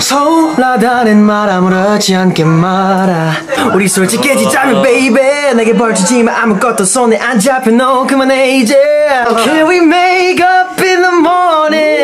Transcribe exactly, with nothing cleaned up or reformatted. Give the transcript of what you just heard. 서운하다는 말 아무렇지 않게 말아. 우리 솔직해지자면 baby 내게 벌주지만 아무것도 손에 안 잡혀. 너 그만해 이제. Can we make up in the morning?